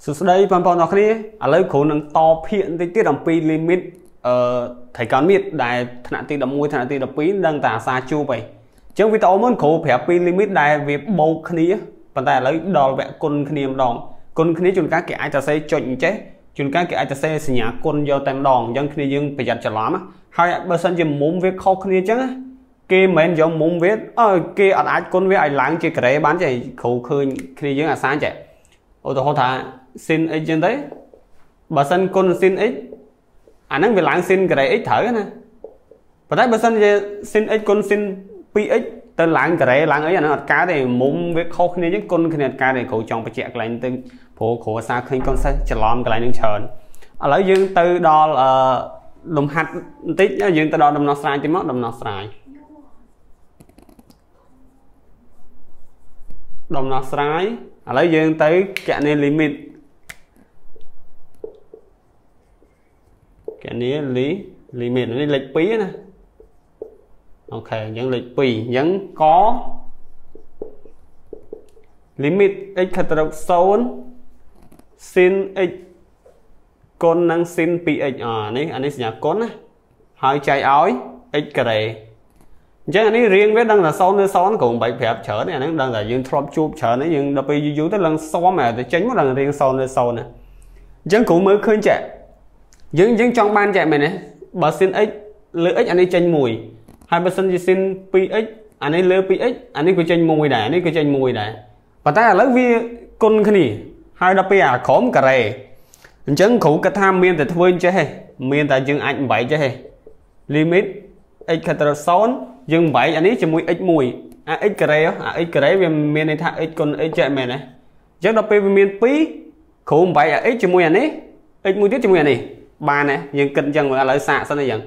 Sự đây bạn bảo nó kia, lấy khối năng to hiện thì tiết đồng pi limit thầy con biết đại thằng ti đồng môi thằng ti đồng pi đang tả xa chu vậy. Chứ vì tao muốn khổ phép pi limit đại về bầu khí, bạn ta lấy đo vẽ côn khí niệm đòn, côn khí chúng các cái ai ta xây chuẩn chế, chúng các cái ai ta xây xây nhà côn do tem đòn, dân khí dân phải giặt chả lắm. Hai bữa sáng chỉ muốn viết khó khí chứ, kia mình giống muốn viết, kia ở ai côn với ai láng chỉ cái bán chạy khổ khơi khí dân ở sáng chạy. Ô tô thả sin x trên đấy, bà sân con sin x, anh đang về lãng sin cái này x thở nè, và đấy bà sân sin x con sin px, tên lãng ấy là nó cá thì muốn với khâu khi những con khi này cá này cậu chọn phải chạy lại từng phố khổ xa khi con sẽ chật lom cái lại những chờ, lấy dương từ đo là đồng hạt tích, dương từ đo đồng nó sai thì mất đồng nó sai. Đồng nó trái lấy dương tới kẻ này limit kẻ này lý limit nó lệch pí nè, ok những lệch pí vẫn có limit x thật độc sốn sin x con năng sin px này anh ấy nhà con á hai trái ói x kề chứ anh ấy riêng với đang là sau nơi xóa cũng bảy phép chở này nó đang là dương thọp chụp chở nó nhưng đập bị dưới tới lần xóa mà để tránh một lần riêng sau nơi sau nè dân cũng mới khơi chạy dân trong ban chạy mình này bà xin x lưỡi x anh ấy chanh mùi hai bà xin xin px anh ấy lưỡi px anh ấy cứ chanh mùi này anh ấy cứ chanh mùi này và ta là lớp vi con cái này hai đập bị à khóm cả này dân khủ cả tham miên để thôi chứ hay miên tại dương anh bảy chứ hay limit x thật xóa dừng bảy anh ấy chỉ mùi x mùi x cái đấy về miền này thằng x còn x chạy mẹ này chắc là về miền pí khủng bảy x chỉ mùi anh ấy x mùi tiếp chỉ mùi anh ấy ba này nhưng cận chẳng là lợi xạ sao này chẳng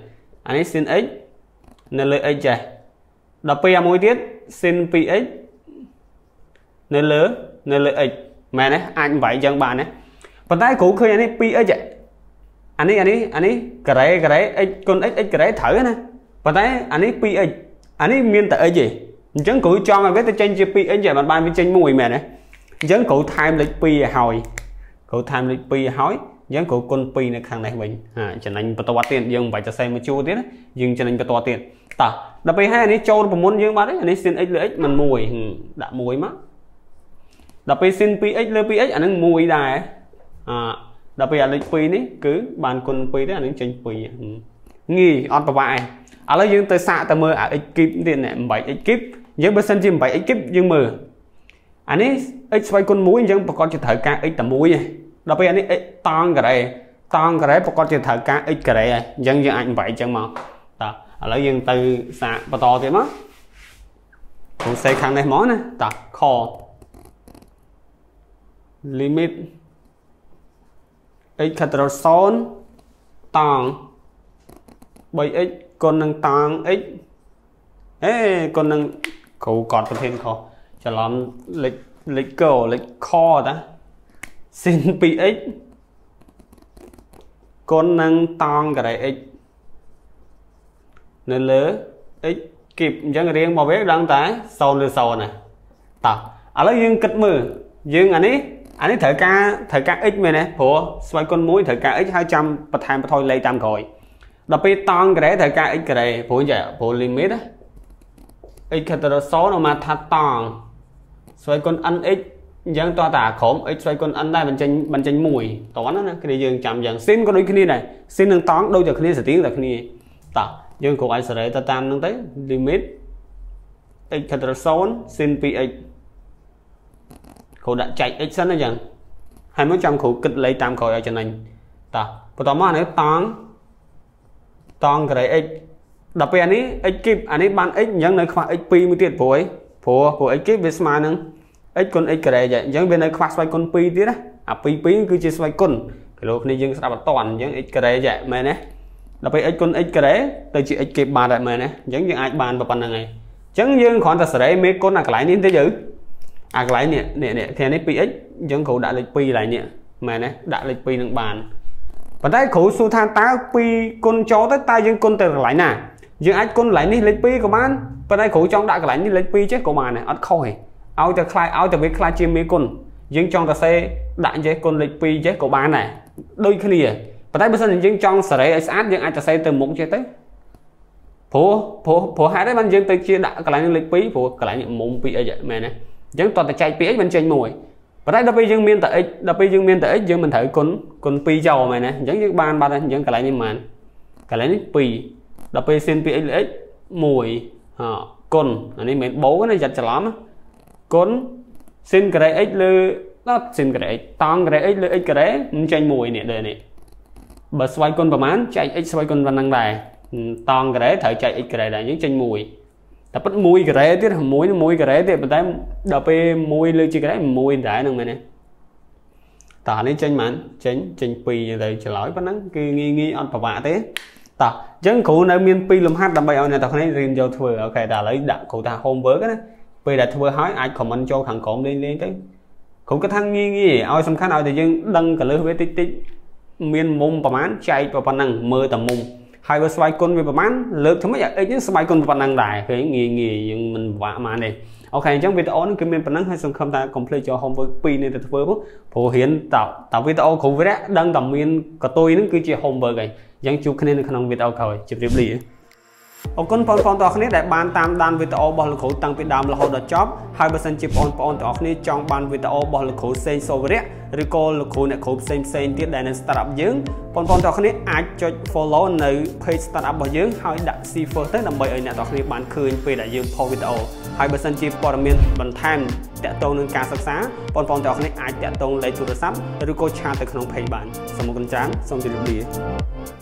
anh ấy xin x nên lợi x chạy đập về mùi tiết xin pí x nên lớn nên lợi x mẹ này anh bảy chẳng ba này phần tay cũ khơi anh ấy pí x chạy anh ấy cái đấy x con x cái đấy thở này và đấy anh ấy px anh ấy miên tại gì chẳng cử cho mà biết trên chữ px vậy mà ban với trên mùi mẹ này chẳng cử time lịch p hồi cử time lịch p hỏi chẳng cử con p này khang này mình cho nên bắt toa tiền dừng phải cho xem một chút đấy dừng cho nên bắt toa tiền ta đập hai anh ấy trâu và muốn dương ba đấy anh ấy xin x lợi x mình mùi đã mùi má đập xin px lợi px anh ấy mùi đài đập về lịch p đấy cứ bàn con p đấy anh ấy trên p nghi on vài à lấy dương tới xạ ta mơ à ekip tiền này bảy ekip dương bên sân chim bảy ekip dương mờ anh ấy x xoay con mũi dương bà con chỉ thở ca x tầm mũi này đặc biệt anh ấy toàn cái đấy bà con chỉ thở ca x cái đấy dân dương anh vậy chẳng mà ta lấy dương từ xạ và to thế má cũng xây khăn này món này ta kho limit x thật son toàn 3x con năng tăng x con năng cậu còn có thêm khó cho làm lịch cầu lịch kho đó xin px con năng tăng cái đấy x nên lớn x kịp dân riêng bảo vệ đang tái sau này ta ở lấy dương kịch mờ dương anh ấy thở ca x này của xoay con mũi thở ca x 200 bật hàng bật thôi lấy tam khỏi đặc biệt tăng cái đấy cái x cái đấy phổ giải phổ limit á x thật là số nó mà thật tăng xoay con ăn x dân toa tả khổng x xoay con ăn đây bên trên mùi toán đó cái này dương chạm dần xin có đôi khi này xin nâng toán đôi giờ khi sẽ tiếng là khi ta dương của anh sẽ để ta tan nâng tới limit x thật là số xin px khổ đã chạy x sẵn nó dần 200 khổ kịch lấy tam khỏi ở trên anh ta và tóm mà tăng toàn cái x đặc biệt này x kịp anh ấy ban x những nơi khoa xp mới tiệt phối của x kịp với smart nữa x con x cái này vậy những bên này khoa xoay con pi tiết á pi cứ chỉ xoay con cái lúc này dừng sao mà toàn những x cái này vậy mày nè đặc biệt x con x cái đấy từ chị x kịp bàn lại mày nè những ai bàn và bàn là ngày chẳng dừng khoảng thật đấy mấy con là cái này thế dữ cái này nè thì anh pi x những khẩu đại lịch pi lại nè mày nè đại lịch pi đừng bàn và đây khổ su than tá pi con chó tới tay dương con từ lại nè dương ai con lại ní lấy pi của bạn và đây khổ trong đại lại ní lấy pi chứ của bạn này ăn khôi áo cho khai áo cho biết khai chim mấy con dương trong ta sẽ đại chế con lịch pi chế cổ bán này đôi khi nè và tại bây giờ dương trong sở đấy sát dương ai ta sẽ từ mũ chế tới phố hai đấy bên dương từ chia đại cái lịch pi phố cái lại những mũ pi vậy mẹ này dương toàn là chạy pi bên trên mùi và đây đôi khi dương miên tại đôi khi dương miên tại dương mình thấy con pi giàu mày này giống như ban đây dương cái lại nhưng mà cái lại pi đôi khi xin pi lợi mùi con này mình bố này giật chả lắm con xin cái đấy lư nó xin cái đấy tăng cái đấy lư cái đấy tranh mùi này đây này bật xoay con và mán chạy xoay con và năng đài tăng cái đấy thở chạy cái đấy là những tranh mùi ta bắt mùi cái đấy tiếp mùi cái đấy thì mình thấy đập mùi lư chỉ cái đấy mùi rải năng này này ta lấy tranh mán tranh pì rồi trả lỗi bắt nắng kia nghi nghi ăn và thế ta chẳng cụ này miền pì làm hát làm bài này ta không thấy riêng vô thừa ok ta lấy đạn cụ ta hôm bữa cái đấy bây đặt vừa hỏi ai comment cho thằng cộm lên lên tới cũng cái thằng nghi nghi ai xong khá nào thì dân đăng cả lưới với tích tích miền mông và mán chạy và phần năng mơ tầm mông hai vợ xoay con với bà mán lớp thứ mấy vậy những xoay con và năng đại cái nghi nghi nhưng mình vạ mà này ok trong video nó cứ miền phần năng hay xong không ta complete cho hôm với pin này thật vừa phổ hiện tạo video cũng với đấy đăng tầm miền của tôi nó cứ chỉ hôm vừa này dân chụp nên khả năng video khỏi chụp tiếp đi អរគុណបងប្អូនទាំងអស់គ្នាដែលបានតាមដានវីដេអូរបស់លោកគ្រូតាំងពីដើមរហូតដល់ចប់ហើយបើសិនជាបងប្អូនទាំងអស់គ្នាចង់បានវីដេអូរបស់លោកគ្រូផ្សេងៗសូវរៈឬក៏លោកគ្រូអ្នកគ្រូផ្សេងៗទៀតដែលនៅ Startup យើងបងប្អូនទាំងអស់គ្នាអាចចុច follow នៅ page Startup របស់យើងហើយដាក់ Cipher ទៅដើម្បីឲ្យអ្នកទាំងគ្នាបានឃើញពេលដែលយើងផុសវីដេអូហើយបើសិនជាព័ត៌មានបន្ថែមតាក់ទងនឹងការសិក្សាបងប្អូនទាំងអស់គ្នាអាចតាក់ទងលេខទូរស័ព្ទឬក៏ឆាតទៅក្នុង page បានសូមអរគុណច្រើនសូមជម្រាបលា